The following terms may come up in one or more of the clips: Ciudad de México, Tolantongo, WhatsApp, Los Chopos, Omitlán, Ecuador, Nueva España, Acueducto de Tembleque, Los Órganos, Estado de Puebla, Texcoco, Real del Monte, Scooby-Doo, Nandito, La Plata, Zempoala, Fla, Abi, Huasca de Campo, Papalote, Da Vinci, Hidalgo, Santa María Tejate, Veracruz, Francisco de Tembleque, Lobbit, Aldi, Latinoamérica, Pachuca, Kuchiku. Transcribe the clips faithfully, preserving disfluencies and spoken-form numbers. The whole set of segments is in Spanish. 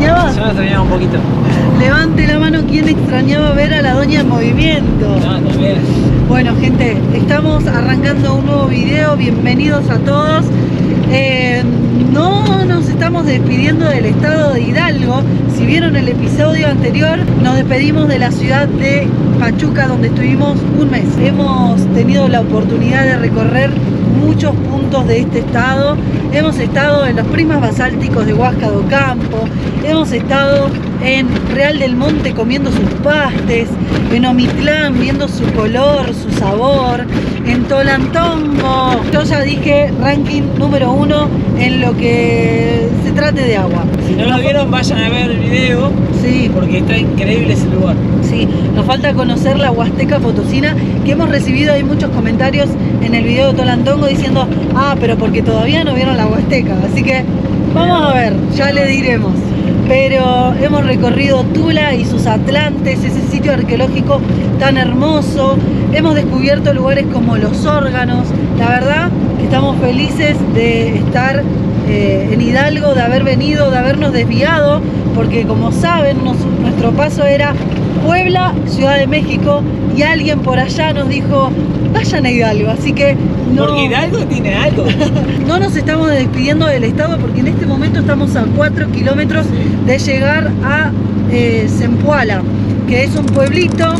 extrañaba? Yo la extrañaba un poquito. Levante la mano quien extrañaba ver a la doña en movimiento. No, también. Bueno, gente, estamos arrancando un nuevo video. Bienvenidos a todos. Eh, no nos estamos despidiendo del estado de Hidalgo. Si vieron el episodio anterior, nos despedimos de la ciudad de Pachuca, donde estuvimos un mes. Hemos tenido la oportunidad de recorrer muchos puntos de este estado. Hemos estado en los prismas basálticos de Huasca de Campo, hemos estado en Real del Monte comiendo sus pastes, en Omitlán viendo su color, su sabor, en Tolantongo. Yo ya dije ranking número uno en lo que se trate de agua. Si no lo vieron, vayan a ver el video, sí, porque está increíble ese lugar. Sí, nos falta conocer la Huasteca Potosina, que hemos recibido ahí muchos comentarios en el video de Tolantongo diciendo, ah, pero porque todavía no vieron la Huasteca, así que vamos a ver, ya le diremos. Pero hemos recorrido Tula y sus atlantes, ese sitio arqueológico tan hermoso. Hemos descubierto lugares como Los Órganos. La verdad que estamos felices de estar eh, en Hidalgo, de haber venido, de habernos desviado, porque como saben, nos, nuestro paso era Puebla, Ciudad de México, y alguien por allá nos dijo, vayan a Hidalgo, así que no. Porque Hidalgo tiene algo. No nos estamos despidiendo del estado, porque en este momento estamos a cuatro kilómetros de llegar a eh, Zempoala, que es un pueblito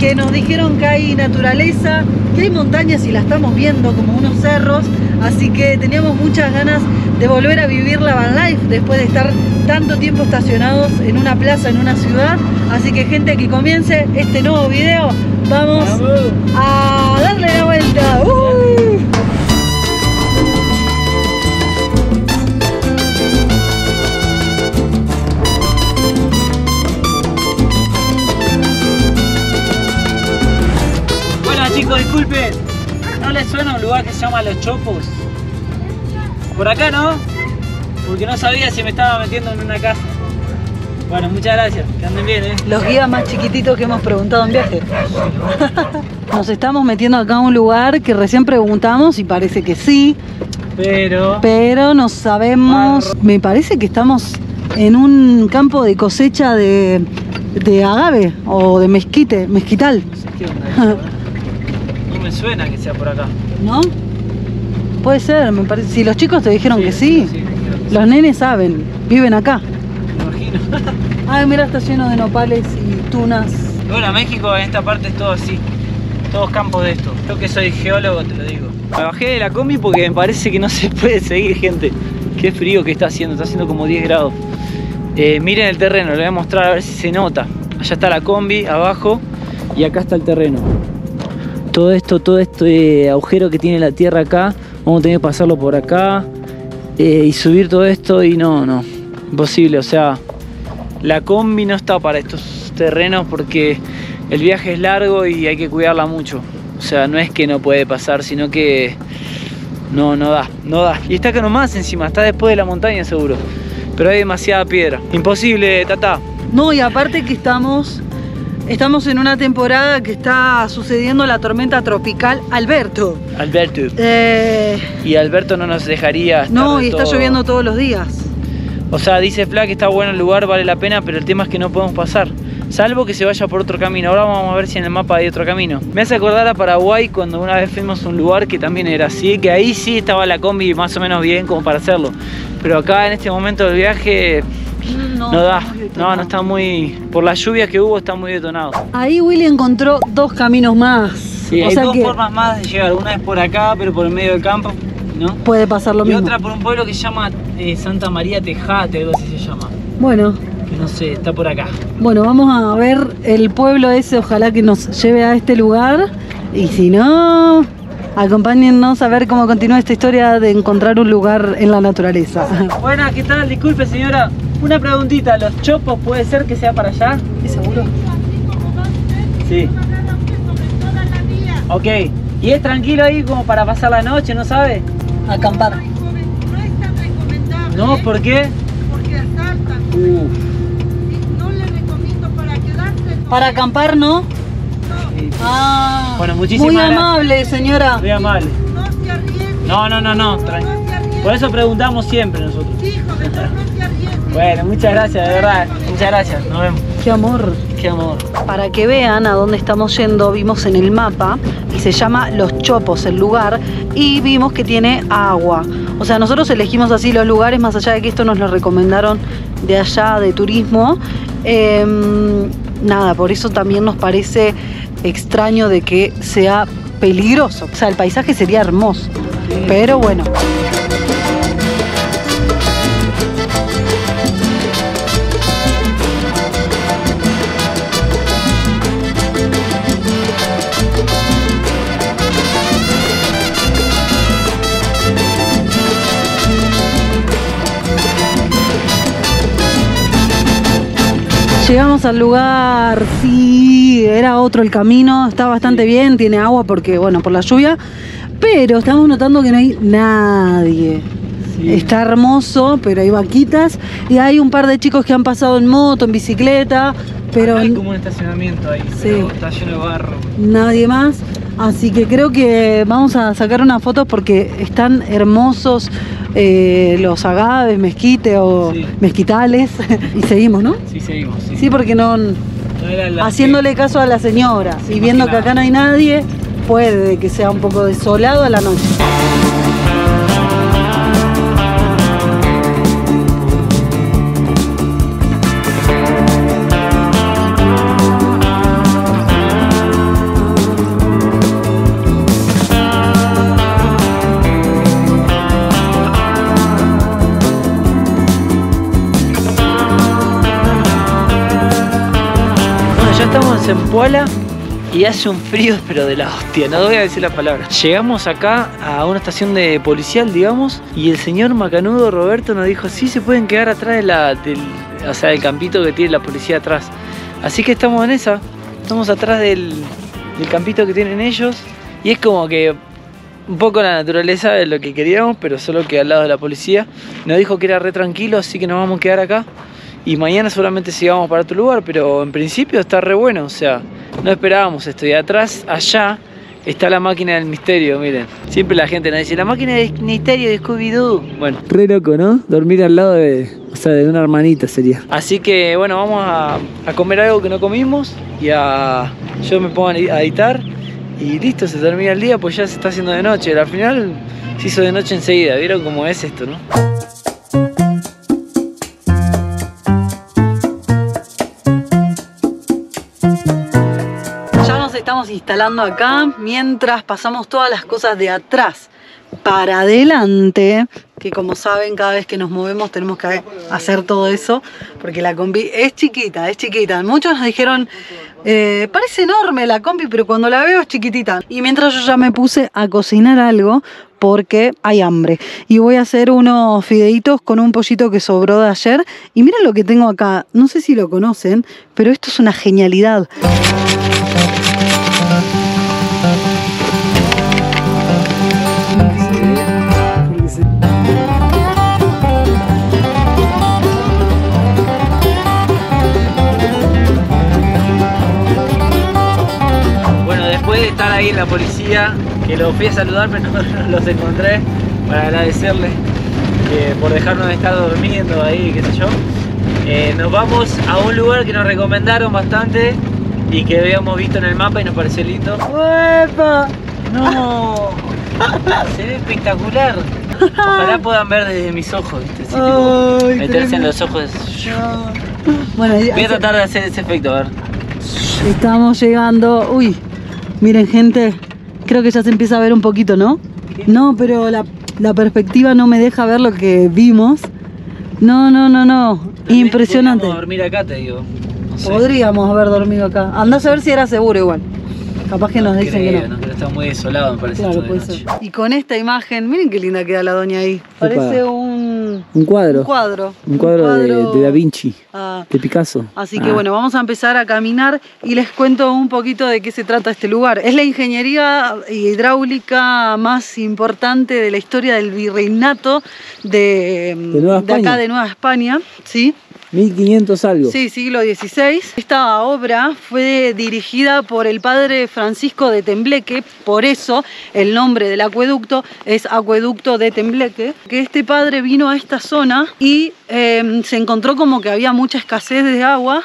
que nos dijeron que hay naturaleza, que hay montañas y la estamos viendo como unos cerros, así que teníamos muchas ganas de volver a vivir la van life después de estar tanto tiempo estacionados en una plaza, en una ciudad. Así que, gente, que comience este nuevo video. Vamos a darle la vuelta. ¡Uy! Bueno, chicos, disculpen. ¿No les suena un lugar que se llama Los Chopos? Por acá, ¿no? Porque no sabía si me estaba metiendo en una casa. Bueno, muchas gracias, que anden bien, ¿eh? Los guías más chiquititos que hemos preguntado en viaje. Nos estamos metiendo acá a un lugar que recién preguntamos y parece que sí. Pero... Pero no sabemos... Barro. Me parece que estamos en un campo de cosecha de, de agave o de mezquite, mezquital. No sé qué onda es. No me suena que sea por acá. ¿No? Puede ser, me parece. Si los chicos te dijeron sí, que sí, sí, creo que los sí. Nenes saben, viven acá. Ay, mira, está lleno de nopales y tunas. Bueno, México en esta parte es todo así, todos campos de esto. Yo que soy geólogo te lo digo. Me bajé de la combi porque me parece que no se puede seguir, gente. Qué frío que está haciendo, está haciendo como diez grados. Eh, miren el terreno, lo voy a mostrar a ver si se nota. Allá está la combi, abajo, y acá está el terreno. Todo esto, todo este eh, agujero que tiene la tierra acá, vamos a tener que pasarlo por acá eh, y subir todo esto y no, no. Imposible, o sea, la combi no está para estos terrenos porque el viaje es largo y hay que cuidarla mucho. O sea, no es que no puede pasar, sino que no, no da, no da. Y está acá nomás encima, está después de la montaña seguro. Pero hay demasiada piedra. Imposible, tata. No, y aparte que estamos, estamos en una temporada que está sucediendo la tormenta tropical Alberto. Alberto. Eh... Y Alberto no nos dejaría estar. No, y está todo... lloviendo todos los días. O sea, dice Fla que está bueno el lugar, vale la pena, pero el tema es que no podemos pasar. Salvo que se vaya por otro camino. Ahora vamos a ver si en el mapa hay otro camino. Me hace acordar a Paraguay cuando una vez fuimos a un lugar que también era así, que ahí sí estaba la combi más o menos bien como para hacerlo. Pero acá en este momento del viaje no, no da. No, no está muy... Por las lluvias que hubo está muy detonado. Ahí Willy encontró dos caminos más. Sí, o hay sea dos que... formas más de llegar. Una es por acá, pero por el medio del campo. ¿No? Puede pasar lo y mismo. Y otra por un pueblo que se llama eh, Santa María Tejate, algo así se llama. Bueno. Que no sé, está por acá. Bueno, vamos a ver el pueblo ese, ojalá que nos lleve a este lugar. Y si no, acompáñennos a ver cómo continúa esta historia de encontrar un lugar en la naturaleza. Buenas, ¿qué tal? Disculpe, señora, una preguntita. ¿Los Chopos puede ser que sea para allá? ¿Es seguro? Sí. Ok. ¿Y es tranquilo ahí como para pasar la noche, no sabe? Acampar. No es tan recomendable. No, ¿por qué? Porque asaltan. Uf. No le recomiendo para quedarse. ¿Para acampar no? No. Sí. Ah. Bueno, muchísimas gracias. Muy amable, señora. Muy amable. No se arriesgue. No, no, no, no. Por eso preguntamos siempre nosotros. Sí, joven, no se arriesgue. Bueno, muchas gracias, de verdad. Muchas gracias, nos vemos. Qué amor. Qué amor. Para que vean a dónde estamos yendo, vimos en el mapa y se llama Los Chopos el lugar y vimos que tiene agua. O sea, nosotros elegimos así los lugares, más allá de que esto nos lo recomendaron de allá, de turismo. Eh, nada, por eso también nos parece extraño de que sea peligroso. O sea, el paisaje sería hermoso, pero bueno. Llegamos al lugar, sí, era otro el camino, está bastante bien, tiene agua porque, bueno, por la lluvia, pero estamos notando que no hay nadie. Sí. Está hermoso, pero hay vaquitas y hay un par de chicos que han pasado en moto, en bicicleta, pero... Acá hay como un estacionamiento ahí, sí, pero está lleno de barro. Nadie más, así que creo que vamos a sacar unas fotos porque están hermosos. Eh, los agaves, mezquite o sí. mezquitales. Y seguimos, ¿no? Sí, seguimos. Sí, sí, porque no... no haciéndole que... caso a la señora sí, y viendo que acá no hay nadie, puede que sea un poco desolado a la noche. Estamos en Zempoala y hace un frío, pero de la hostia, no voy a decir la palabra. Llegamos acá a una estación de policial, digamos, y el señor macanudo Roberto nos dijo, sí, se pueden quedar atrás de la, del, o sea, del campito que tiene la policía atrás. Así que estamos en esa, estamos atrás del, del campito que tienen ellos y es como que un poco la naturaleza de lo que queríamos, pero solo que al lado de la policía. Nos dijo que era re tranquilo, así que nos vamos a quedar acá. Y mañana solamente sigamos para otro lugar, pero en principio está re bueno, o sea, no esperábamos esto. Y atrás, allá, está la máquina del misterio, miren. Siempre la gente nos dice, la máquina del misterio de Scooby-Doo. Bueno. Re loco, ¿no? Dormir al lado de, o sea, de una hermanita sería. Así que, bueno, vamos a, a comer algo que no comimos y a... yo me pongo a editar y listo, se termina el día, pues ya se está haciendo de noche. Al final se hizo de noche enseguida, ¿vieron cómo es esto, no? Estamos instalando acá mientras pasamos todas las cosas de atrás para adelante, que como saben cada vez que nos movemos tenemos que hacer todo eso porque la combi es chiquita, es chiquita. Muchos nos dijeron, eh, parece enorme la combi pero cuando la veo es chiquitita. Y mientras yo ya me puse a cocinar algo porque hay hambre y voy a hacer unos fideitos con un pollito que sobró de ayer. Y miren lo que tengo acá, no sé si lo conocen, pero esto es una genialidad. Bueno, después de estar ahí en la policía, que los fui a saludar pero no los encontré, para agradecerles eh, por dejarnos estar durmiendo ahí, qué sé yo, eh, nos vamos a un lugar que nos recomendaron bastante y que habíamos visto en el mapa y nos pareció lindo. ¡Uepa! ¡No! Se ve espectacular. Ojalá puedan ver desde mis ojos, ¿viste? Sí, oh, tipo, meterse en los ojos. No. Bueno, voy a tratar de hacer ese efecto, a ver. Estamos llegando. Uy, miren gente, creo que ya se empieza a ver un poquito, ¿no? No, pero la, la perspectiva no me deja ver lo que vimos. No, no, no, no. También impresionante. Podríamos dormir acá, te digo. Sí. Podríamos haber dormido acá. Andás a ver si era seguro igual. Capaz que no, nos dicen creo, que no. No, pero está muy desolado, me parece. Claro, puede ser. Y con esta imagen, miren qué linda queda la doña ahí. Parece un... un cuadro. Un cuadro. Un cuadro, un cuadro... De, de Da Vinci, ah. de Picasso. Así que ah. bueno, vamos a empezar a caminar y les cuento un poquito de qué se trata este lugar. Es la ingeniería hidráulica más importante de la historia del virreinato de, de, de acá de Nueva España, ¿sí? mil quinientos algo. Sí, siglo dieciséis. Esta obra fue dirigida por el padre Francisco de Tembleque, por eso el nombre del acueducto es Acueducto de Tembleque, que este padre vino a esta zona y eh, se encontró como que había mucha escasez de agua,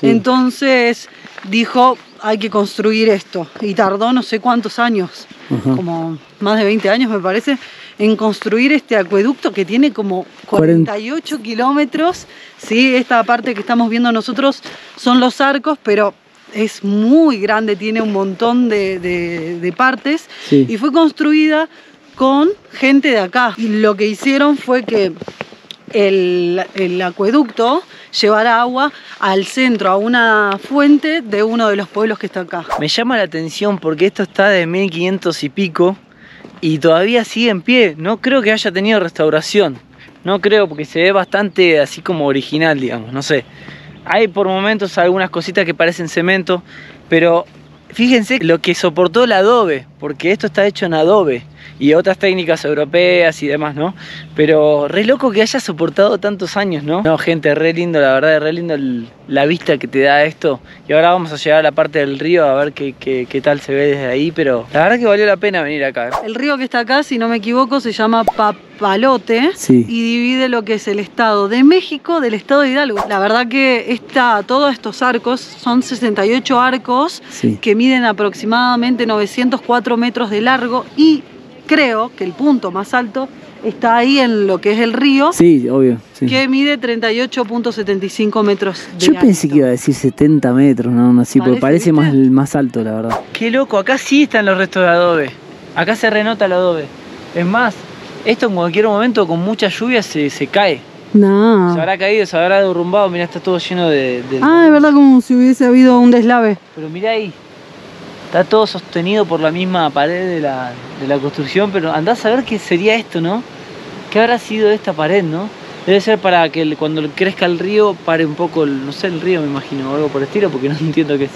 sí. Entonces dijo, hay que construir esto, y tardó no sé cuántos años, uh-huh. como más de veinte años me parece, en construir este acueducto que tiene como cuarenta y ocho kilómetros, ¿sí? Esta parte que estamos viendo nosotros son los arcos, pero es muy grande, tiene un montón de, de, de partes, sí. Y fue construida con gente de acá. Y lo que hicieron fue que el, el acueducto llevara agua al centro, a una fuente de uno de los pueblos que está acá. Me llama la atención porque esto está de mil quinientos y pico, y todavía sigue en pie. No creo que haya tenido restauración. No creo, porque se ve bastante así como original, digamos. No sé. Hay por momentos algunas cositas que parecen cemento. Pero fíjense lo que soportó el adobe. Porque esto está hecho en adobe. Y otras técnicas europeas y demás, ¿no? Pero re loco que haya soportado tantos años, ¿no? No, gente, re lindo. La verdad, re lindo el, la vista que te da esto. Y ahora vamos a llegar a la parte del río a ver qué, qué, qué tal se ve desde ahí. Pero la verdad que valió la pena venir acá. El río que está acá, si no me equivoco, se llama Papalote. Sí. Y divide lo que es el Estado de México del Estado de Hidalgo. La verdad que está, todos estos arcos, son sesenta y ocho arcos, sí. Que miden aproximadamente novecientos cuatro metros de largo y... creo que el punto más alto está ahí en lo que es el río. Sí, obvio. Sí. Que mide treinta y ocho punto setenta y cinco metros de Yo alto. Pensé que iba a decir setenta metros, no, no así, porque parece más, el más alto, la verdad. Qué loco, acá sí están los restos de adobe. Acá se renota el adobe. Es más, esto en cualquier momento con mucha lluvia se, se cae. No. Se habrá caído, se habrá derrumbado, mirá, está todo lleno de... de... Ah, es verdad, como si hubiese habido un deslave. Pero mirá ahí. Está todo sostenido por la misma pared de la, de la construcción, pero andás a ver qué sería esto, ¿no? ¿Qué habrá sido esta pared, no? Debe ser para que el, cuando crezca el río pare un poco, el, no sé, el río me imagino, o algo por el estilo, porque no entiendo qué es.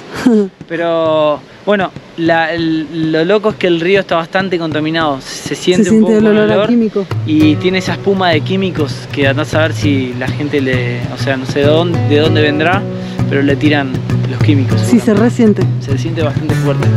Pero, bueno, la, el, lo loco es que el río está bastante contaminado. Se siente se un siente poco el olor, olor a químico. Y tiene esa espuma de químicos que andás a ver si la gente le... O sea, no sé de dónde, de dónde vendrá, pero le tiran... los químicos. Sí, se resiente. Se siente bastante fuerte.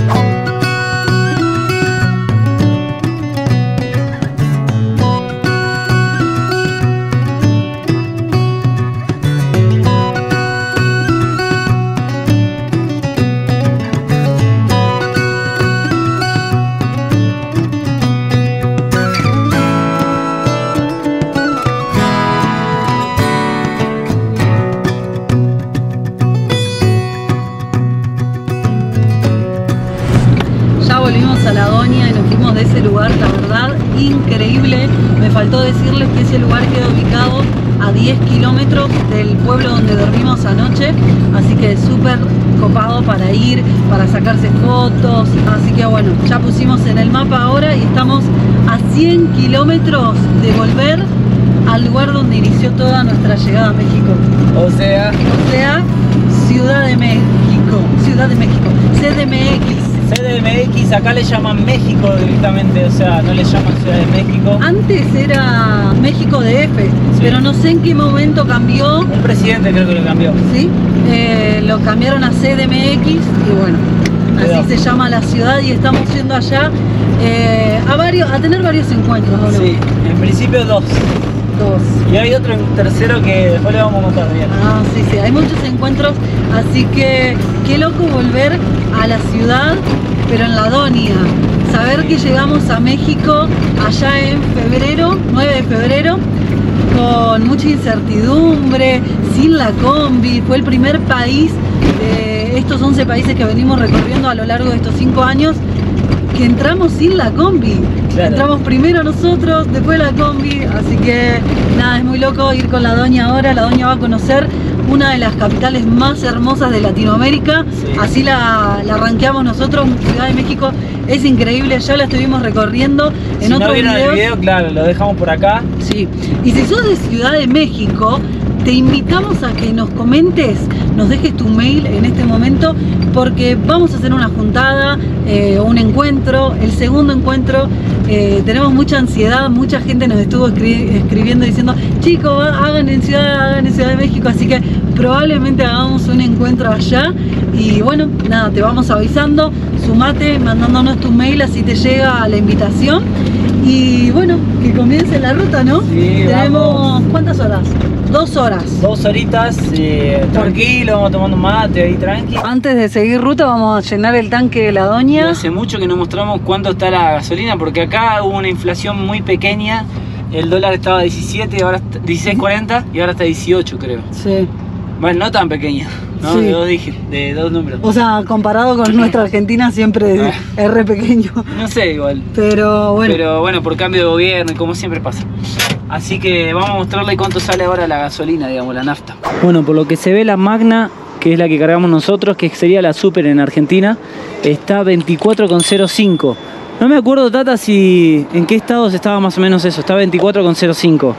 Para ir, para sacarse fotos, así que bueno, ya pusimos en el mapa ahora y estamos a cien kilómetros de volver al lugar donde inició toda nuestra llegada a México. O sea, o sea, Ciudad de México, Ciudad de México, C D M X. C D M X, acá le llaman México directamente, o sea, no le llaman Ciudad de México. Antes era México D F, sí. Pero no sé en qué momento cambió. Un presidente creo que lo cambió. Sí. Eh, lo cambiaron a C D M X y bueno, así se llama la ciudad y estamos yendo allá eh, a varios, a tener varios encuentros, ¿no? Sí, en principio dos. Dos. Y hay otro tercero que después le vamos a contar bien. Ah, sí, sí, hay muchos encuentros, así que qué loco volver a la ciudad, pero en la Donia. Saber que llegamos a México allá en febrero, nueve de febrero, con mucha incertidumbre, sin la combi. Fue el primer país de estos once países que venimos recorriendo a lo largo de estos cinco años que entramos sin la combi. Claro. Entramos primero nosotros, después la combi, así que nada, es muy loco ir con la Doña ahora. La Doña va a conocer una de las capitales más hermosas de Latinoamérica, sí. Así la, la rankeamos nosotros. Ciudad de México es increíble, ya la estuvimos recorriendo en si otros no vieron videos. El video, claro, lo dejamos por acá. Sí, y si sos de Ciudad de México, Te invitamos a que nos comentes, nos dejes tu mail en este momento, porque vamos a hacer una juntada, eh, un encuentro, el segundo encuentro. Eh, tenemos mucha ansiedad, mucha gente nos estuvo escri escribiendo diciendo, chicos, hagan en Ciudad, hagan en Ciudad de México, así que probablemente hagamos un encuentro allá. Y bueno, nada, te vamos avisando, sumate mandándonos tu mail, así te llega la invitación. Y bueno, que comience la ruta, ¿no? Sí, tenemos, vamos. ¿Cuántas horas? Dos horas. Dos horitas, eh, tranquilo, vamos tomando mate ahí, tranqui. Antes de seguir ruta vamos a llenar el tanque de la doña. Y hace mucho que no mostramos cuánto está la gasolina, porque acá hubo una inflación muy pequeña. El dólar estaba a diecisiete, ahora dieciséis cuarenta y ahora está dieciocho, creo. Sí. Bueno, no tan pequeña, ¿no? Sí. De dos dígitos, de dos números. O sea, comparado con nuestra Argentina siempre es, es re pequeño. No sé, igual. Pero bueno. Pero bueno, por cambio de gobierno, como siempre pasa. Así que vamos a mostrarle cuánto sale ahora la gasolina, digamos, la nafta. Bueno, por lo que se ve, la Magna, que es la que cargamos nosotros, que sería la Super en Argentina, está veinticuatro coma cero cinco. No me acuerdo, Tata, si en qué estados estaba más o menos eso. Está veinticuatro coma cero cinco.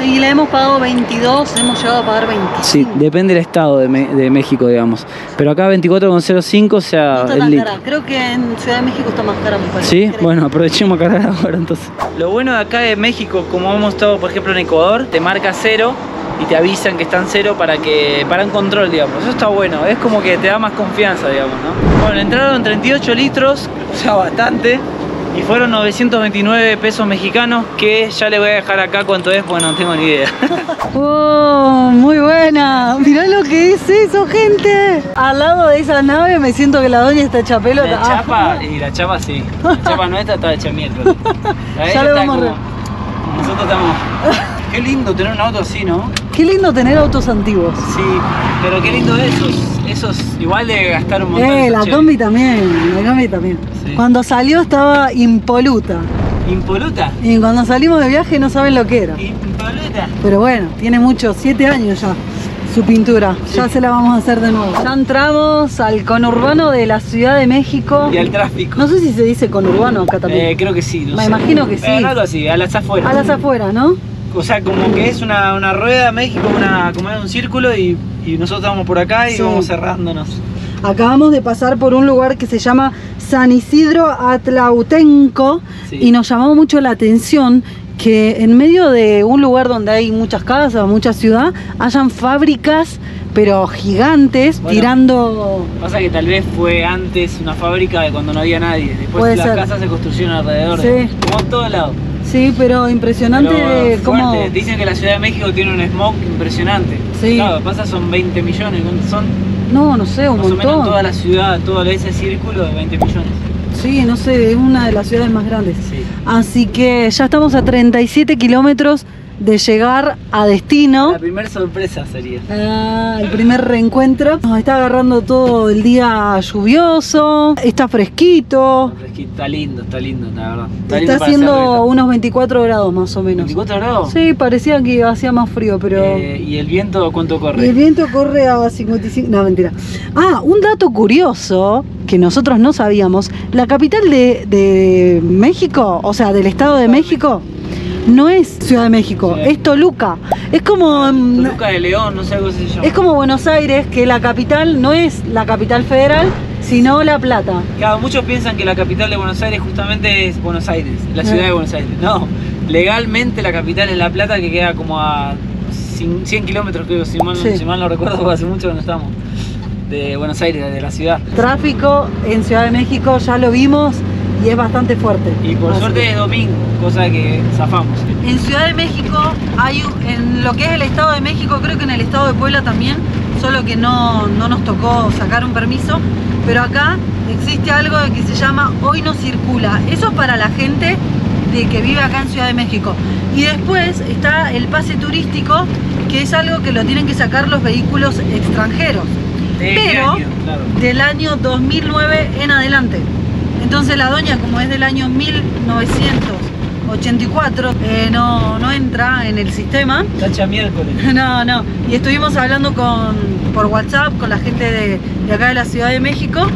Y la hemos pagado veintidós, hemos llegado a pagar veinticinco. Sí, depende del estado de, de México, digamos. Pero acá veinticuatro coma cero cinco, o sea... No está tan cara. Creo que en Ciudad de México está más cara. Sí, bueno, aprovechemos a cargar ahora entonces. Lo bueno de acá de México, como hemos estado, por ejemplo, en Ecuador, te marca cero y te avisan que están cero para que para un control, digamos. Eso está bueno, es como que te da más confianza, digamos, ¿no? Bueno, entraron treinta y ocho litros, o sea, bastante. Y fueron novecientos veintinueve pesos mexicanos, que ya le voy a dejar acá cuánto es, pues no tengo ni idea. ¡Oh, muy buena! Mirá lo que es eso, gente. Al lado de esa nave me siento que la doña está hecha pelota. La chapa, y la chapa sí. La chapa nuestra está hecha mierda. Ya le vamos como, nosotros estamos... Qué lindo tener un auto así, ¿no? Qué lindo tener autos antiguos. Sí, pero qué lindo esos. Eso es igual de gastar un montón. Eh, la combi también, la combi también. Sí. Cuando salió estaba impoluta. ¿Impoluta? Y cuando salimos de viaje no saben lo que era. ¿Impoluta? Pero bueno, tiene muchos, siete años ya su pintura. Sí. Ya se la vamos a hacer de nuevo. Ya entramos al conurbano de la Ciudad de México. Y al tráfico. No sé si se dice conurbano acá también. Eh, creo que sí. No Me sé. imagino que sí. Eh, algo así, a las afueras. A las afueras, ¿no? O sea, como que es una, una rueda México, una, como es un círculo y, y nosotros vamos por acá y sí. vamos cerrándonos. Acabamos de pasar por un lugar que se llama San Isidro Atlautenco, sí. y nos llamó mucho la atención que en medio de un lugar donde hay muchas casas, mucha ciudad, hayan fábricas, pero gigantes, bueno, tirando... Pasa que tal vez fue antes una fábrica de cuando no había nadie, después las ser. casas se construyeron alrededor, sí. de, como en todos lados. Sí, pero impresionante pero cómo... Dicen que la Ciudad de México tiene un smog impresionante. Sí. Claro, pasa, son veinte millones, son... No, no sé, un más montón. Más o menos toda la ciudad, todo ese círculo de veinte millones. Sí, no sé, es una de las ciudades más grandes. Sí. Así que ya estamos a treinta y siete kilómetros de llegar a destino. La primera sorpresa sería. Ah, el primer reencuentro. Nos está agarrando todo el día lluvioso, está fresquito. Está fresquito, está lindo, está lindo, la verdad. Está, está haciendo unos veinticuatro grados más o menos. ¿veinticuatro grados? Sí, parecía que hacía más frío, pero... Eh, ¿Y el viento cuánto corre? El viento corre a cincuenta y cinco... No, mentira. Ah, un dato curioso que nosotros no sabíamos. La capital de, de México, o sea, del Estado de México... No es Ciudad de México, sí. es Toluca. Es como... Toluca de León, no sé cómo se llama. Es como Buenos Aires, que la capital no es la capital federal, sino La Plata. Claro, muchos piensan que la capital de Buenos Aires justamente es Buenos Aires, la ciudad sí. de Buenos Aires. No, legalmente la capital es La Plata, que queda como a cien kilómetros, creo, si mal, sí. si mal no recuerdo, porque hace mucho que no estamos, de Buenos Aires, de la ciudad. Tráfico en Ciudad de México, ya lo vimos. Y es bastante fuerte. Y por Así. suerte es domingo, cosa que zafamos. En Ciudad de México, hay en lo que es el Estado de México, creo que en el Estado de Puebla también, solo que no, no nos tocó sacar un permiso, pero acá existe algo que se llama Hoy no circula. Eso es para la gente de que vive acá en Ciudad de México. Y después está el pase turístico, que es algo que lo tienen que sacar los vehículos extranjeros. ¿De pero año? Claro. Del año dos mil nueve en adelante. Entonces la doña, como es del año mil novecientos ochenta y cuatro, eh, no, no entra en el sistema. Tacha miércoles. No, no. Y estuvimos hablando con, por WhatsApp con la gente de, de acá de la Ciudad de México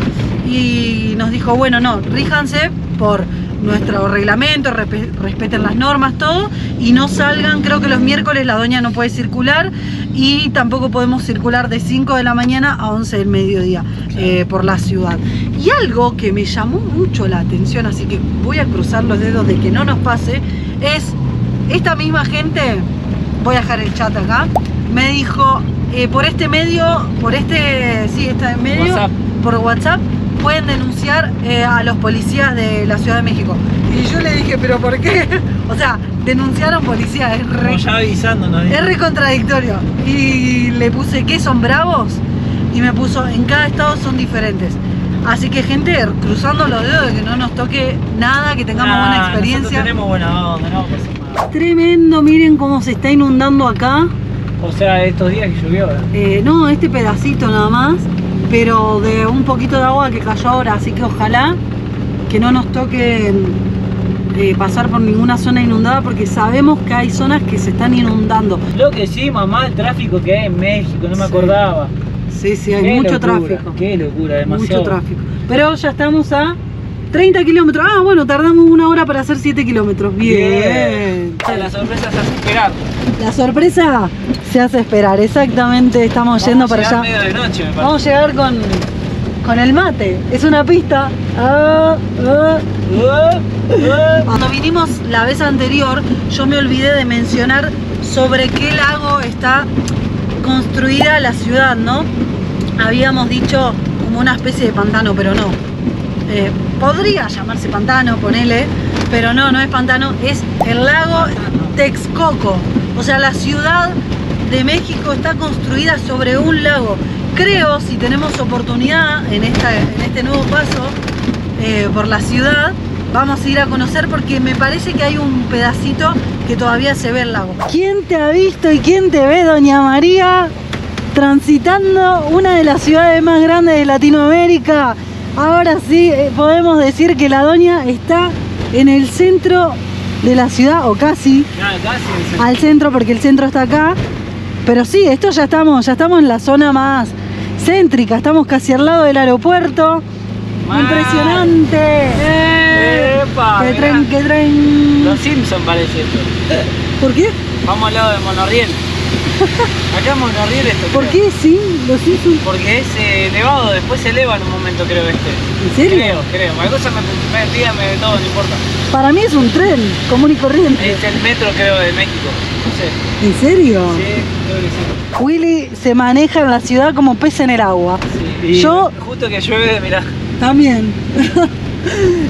y nos dijo, bueno, no, ríjanse por nuestro reglamento, respeten las normas, todo, y no salgan. Creo que los miércoles la doña no puede circular y tampoco podemos circular de cinco de la mañana a once del mediodía, claro, eh, por la ciudad. Y algo que me llamó mucho la atención, así que voy a cruzar los dedos de que no nos pase, es esta misma gente, voy a dejar el chat acá, me dijo, eh, por este medio, por este, sí, está en medio, WhatsApp. por WhatsApp, pueden denunciar eh, a los policías de la Ciudad de México. Y yo le dije, ¿pero por qué? O sea, denunciaron policías, es re, ya avisándonos, es re contradictorio. Y le puse, ¿qué son bravos? Y me puso, en cada estado son diferentes. Así que, gente, cruzando los dedos de que no nos toque nada, que tengamos nah, buena experiencia. Tenemos buena onda, no, pues, tremendo, miren cómo se está inundando acá. O sea, estos días que llovió, ¿eh? Eh, no, este pedacito nada más, pero de un poquito de agua que cayó ahora, así que ojalá que no nos toque eh, pasar por ninguna zona inundada, porque sabemos que hay zonas que se están inundando. Lo que sí, mamá, el tráfico que hay en México, no me acordaba. Sí, sí, hay mucho tráfico. Qué locura, demasiado. Mucho tráfico. Pero ya estamos a treinta kilómetros. Ah, bueno, tardamos una hora para hacer siete kilómetros. Bien. Bien. La sorpresa se hace esperar. La sorpresa se hace esperar, exactamente. Estamos Vamos yendo para allá. Medio de noche, me Vamos a llegar con, con el mate. Es una pista. Ah, ah. Ah, ah. Cuando vinimos la vez anterior, yo me olvidé de mencionar sobre qué lago está construida la ciudad, ¿no? Habíamos dicho como una especie de pantano, pero no. Eh, podría llamarse pantano, ponele, pero no, no es pantano, es el lago Texcoco. O sea, la Ciudad de México está construida sobre un lago. Creo, si tenemos oportunidad en, esta, en este nuevo paso eh, por la ciudad, vamos a ir a conocer, porque me parece que hay un pedacito que todavía se ve el lago. ¿Quién te ha visto y quién te ve, doña María, transitando una de las ciudades más grandes de Latinoamérica? Ahora sí podemos decir que la doña está en el centro de la ciudad, o casi, ah, casi el centro. Al centro, porque el centro está acá. Pero sí, esto ya estamos, ya estamos en la zona más céntrica, estamos casi al lado del aeropuerto. Man. Impresionante. Eh. Epa, ¡Qué tren, qué tren! Los Simpsons parece esto. ¿Por qué? Vamos al lado de Monorriel. Acá Monorriel esto. ¿Por creo. qué? Sí, los Simpsons. Porque es elevado, después se eleva en un momento, creo este. ¿En serio? Creo, creo. Alguna cosa me pídame de todo, no importa. Para mí es un tren común y corriente. Es el metro, creo, de México. No sé. ¿En serio? Sí, creo que sí. Willy se maneja en la ciudad como pez en el agua. Sí. Y yo... Justo que llueve, mirá. También.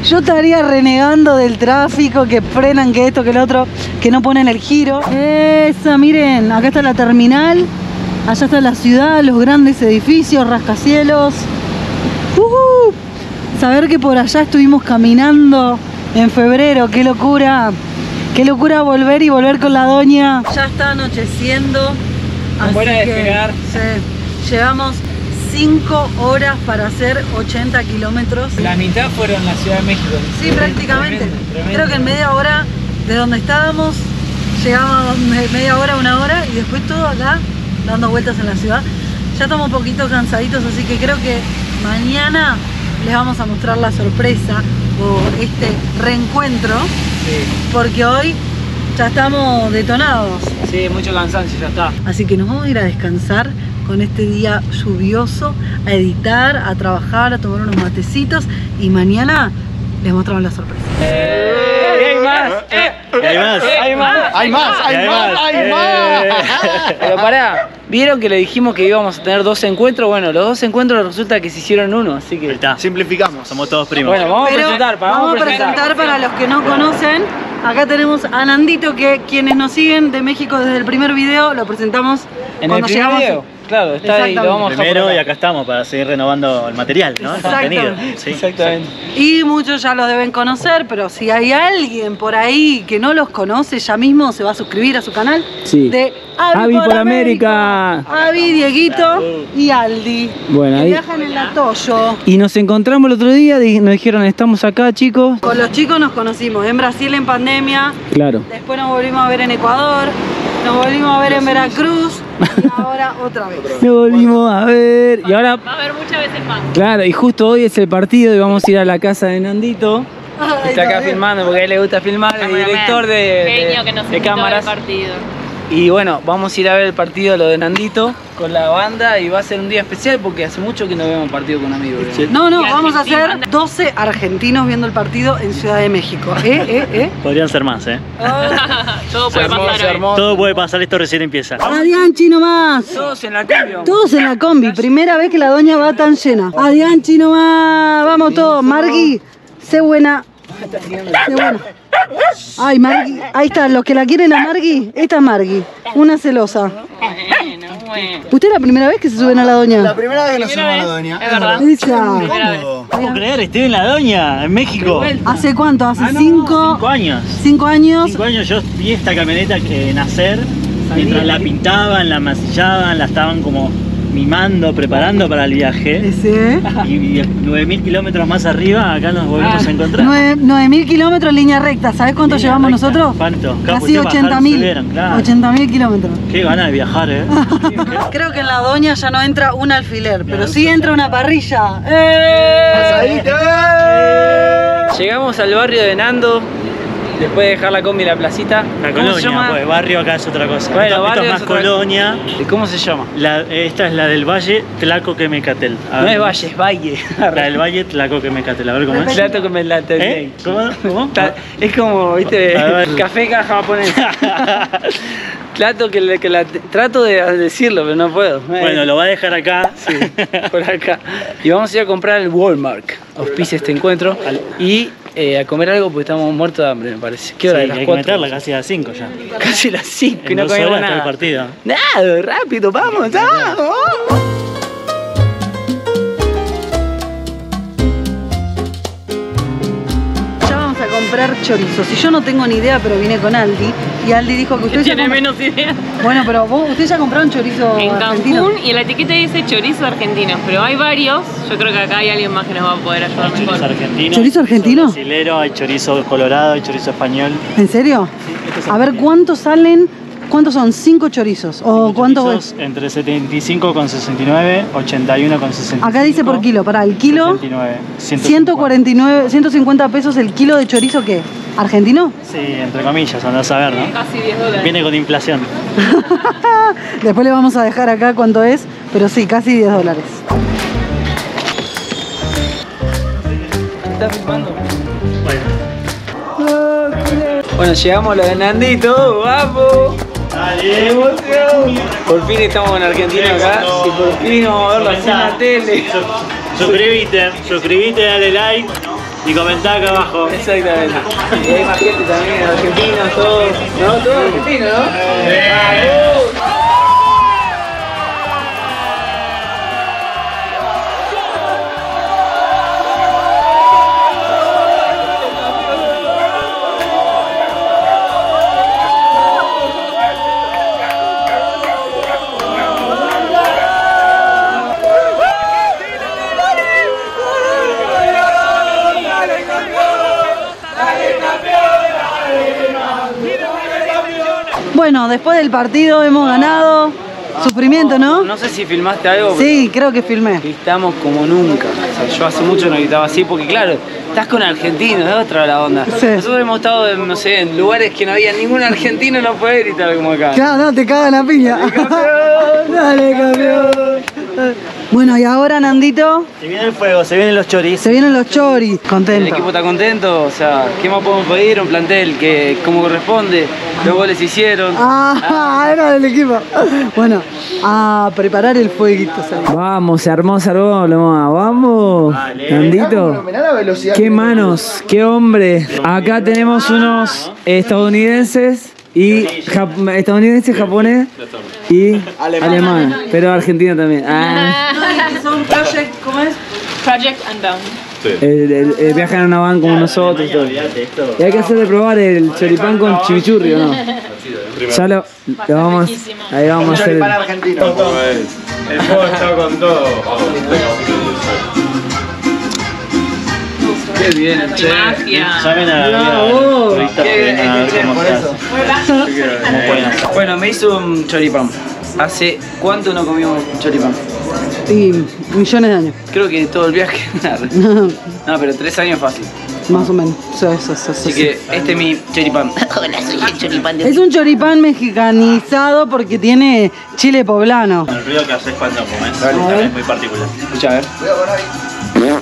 Yo estaría renegando del tráfico, que frenan, que esto, que lo otro, que no ponen el giro. Esa, miren, acá está la terminal, allá está la ciudad, los grandes edificios, rascacielos. Uh-huh. Saber que por allá estuvimos caminando en febrero, qué locura, qué locura volver y volver con la doña. Ya está anocheciendo, así que despegar. Sí, llevamos cinco horas para hacer ochenta kilómetros. La mitad fueron la Ciudad de México. Sí, sí, prácticamente. Tremendo, tremendo. Creo que en media hora de donde estábamos, llegamos media hora, una hora, y después todo acá, dando vueltas en la ciudad. Ya estamos un poquito cansaditos, así que creo que mañana les vamos a mostrar la sorpresa o este reencuentro. Sí. Porque hoy ya estamos detonados. Sí, mucho cansancio, ya está. Así que nos vamos a ir a descansar con este día lluvioso, a editar, a trabajar, a tomar unos matecitos, y mañana les mostramos la sorpresa. ¡Eh! ¡Hay más! ¡Eh! ¡Hay más! ¡Hay más! ¡Hay más! ¡Hay más! ¡Hay más! Pero pará, vieron que le dijimos que íbamos a tener dos encuentros. Bueno, los dos encuentros resulta que se hicieron uno, así que... Está. Simplificamos, somos todos primos. Bueno, vamos Pero a presentar. Para, vamos, vamos a presentar, presentar para los que no conocen. Acá tenemos a Nandito, que quienes nos siguen de México desde el primer video, lo presentamos en cuando el llegamos. Video. Claro, está ahí, lo vamos primero a y acá estamos para seguir renovando el material, ¿no? El contenido. Sí, exactamente. Y muchos ya los deben conocer, pero si hay alguien por ahí que no los conoce, ya mismo se va a suscribir a su canal. Sí. De Abi por, por América. América. Abi, Dieguito y Aldi. Bueno, que ahí viajan en la Toyo. Y nos encontramos el otro día, nos dijeron, estamos acá, chicos. Con los chicos nos conocimos en Brasil en pandemia. Claro. Después nos volvimos a ver en Ecuador. Nos volvimos a ver en Veracruz y ahora otra vez. Nos volvimos a ver y ahora... Va a haber muchas veces más. Claro, y justo hoy es el partido y vamos a ir a la casa de Nandito. Ay, está acá filmando porque a él le gusta filmar, el director de, de, que nos de cámaras. Y bueno, vamos a ir a ver el partido, lo de Nandito, con la banda, y va a ser un día especial porque hace mucho que no vemos partido con amigos. ¿Verdad? No, no, vamos a ser doce argentinos viendo el partido en Ciudad de México. ¿Eh? ¿Eh? ¿Eh? Podrían ser más, ¿eh? Todo puede pasar. Todo puede pasar, esto recién empieza. ¡Adianchi nomás! Todos en la combi. Todos en la combi, primera vez que la doña va tan llena. ¡Adianchi nomás! Vamos todos, Margui, sé buena. Sé buena. Ay, Margui, ahí está, los que la quieren a Margui, esta es Margui, una celosa. Bueno, bueno. ¿Usted es la primera vez que se suben a la doña? La primera vez que nos subimos a la doña. Es verdad. No puedo creer, estoy en la doña, en México. ¿Hace cuánto? ¿Hace ah, no, cinco? Cinco años. Cinco años. Cinco años yo vi esta camioneta que nacer, mientras la pintaban, la masillaban, la estaban como mimando, preparando para el viaje. ¿Sí? Y nueve mil kilómetros más arriba, acá nos volvemos ah, a encontrar. nueve mil kilómetros línea recta, ¿sabés cuánto línea llevamos recta. Nosotros? ¿Cuánto? Casi ochenta mil. Claro. ochenta mil kilómetros. Qué ganas de viajar, ¿eh? Creo que en la doña ya no entra un alfiler, pero sí entra una parrilla. ¡Eh! Llegamos al barrio de Nando. Después de dejar la combi en la placita. La colonia, pues, barrio acá es otra cosa. Bueno, esto, barrio esto es más es colonia. Otra... ¿Cómo se llama? La, esta es la del Valle Tlacoquemecatl. No es Valle, es Valle. La del Valle Tlacoquemecatl, a ver cómo es. Tlacoquemecatl. ¿Eh? ¿Cómo? ¿Cómo? Es como, viste, café caja japonesa. Trato, que la, que la, trato de decirlo, pero no puedo. Bueno, lo va a dejar acá. Sí, por acá. Y vamos a ir a comprar el Walmart. Auspicia este encuentro. Y... Eh, a comer algo porque estamos muertos de hambre, me parece. ¿Qué hora sí, de las hay cuatro? Que meterla casi a las cinco ya. Casi a las cinco y no comemos nada. El partido. Nada, rápido, vamos, vamos. Ya vamos a comprar chorizos. Y yo no tengo ni idea, pero vine con Aldi. Y Aldi dijo que usted tiene menos idea. Bueno, pero vos, usted ya compró un chorizo en argentino. Cancún, y en la etiqueta dice chorizo argentino, pero hay varios. Yo creo que acá hay alguien más que nos va a poder ayudar mejor. Chorizo argentino. ¿Chorizo argentino? Hay brasilero, hay chorizo colorado, hay chorizo español. ¿En serio? Sí, este es a ver cuántos salen. ¿Cuántos son? ¿Cinco chorizos? ¿O cinco cuánto chorizos, es? Entre setenta y cinco con sesenta y nueve, ochenta y uno con sesenta y cinco. Acá dice por kilo, para el kilo. ciento cuarenta y nueve, ciento cincuenta pesos el kilo de chorizo, ¿qué? ¿Argentino? Sí, entre comillas, andás a ver, ¿no? Casi diez dólares. Viene con inflación. Después le vamos a dejar acá cuánto es, pero sí, casi diez dólares. ¿Está filmando? Bueno. Bueno, llegamos a lo de Nandito, guapo. ¡Qué emoción! Por fin estamos en Argentina acá y por fin vamos a verlo en la tele. Suscríbete, suscríbete, dale like y comentá acá abajo. Exactamente. Y hay más gente también, argentinos, todos. ¿No? Todos argentinos, ¿no? ¡Vamos! Bueno, después del partido hemos ganado. Ah, sufrimiento, ¿no? No sé si filmaste algo. Sí, creo que filmé. Gritamos como nunca. O sea, yo hace mucho no gritaba así porque, claro, estás con argentinos, es otra la onda. Sí. Nosotros hemos estado, en, no sé, en lugares que no había ningún argentino, no podés gritar como acá. Claro, no, te cagan la piña. Dale, campeón. Dale, campeón. Bueno, y ahora, Nandito. Se viene el fuego, se vienen los choris. Se vienen los choris. Contento. El equipo está contento, o sea, ¿qué más podemos pedir? Un plantel que, como corresponde, los goles hicieron. Ah, ah, era del equipo. Bueno, a preparar el fueguito. ¿Sabes? Vamos, se armó, se armó, vamos. Vale. Nandito. Qué manos, qué hombre. Acá tenemos unos estadounidenses. Y jap estadounidense, japonés y alemán. alemán, pero argentino también. Ah. Son project, ¿cómo es? Project and Down. Sí. El, el, el viajan a una van como nosotros. Todo. Y hay que hacer de probar el choripán con chimichurri, ¿o no? Ya lo, lo vamos, ahí vamos a hacer. El choripán argentino. El fuego está con todo. Qué bien, che. Llamen a la Bueno, me hizo un choripán. ¿Hace cuánto no comimos un choripán? Y millones de años. Creo que todo el viaje. No, pero tres años fácil. más o menos. Sí, sí, sí, Así sí, que sí. este es mi choripán. Hola, soy el choripán de... Es un choripán mexicanizado porque tiene chile poblano. El ruido que haces cuando comes también es muy particular. Escucha, a ver. Bueno,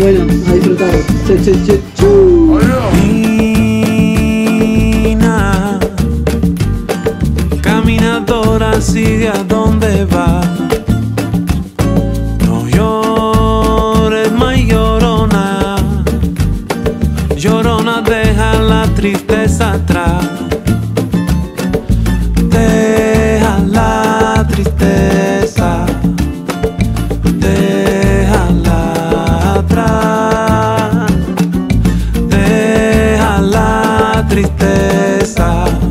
a disfrutar. Che, che, che, chu. Caminadora sigue a donde va. No llores, más llorona. Llorona, deja la tristeza atrás. Deja la tristeza. Déjala atrás. Deja la tristeza.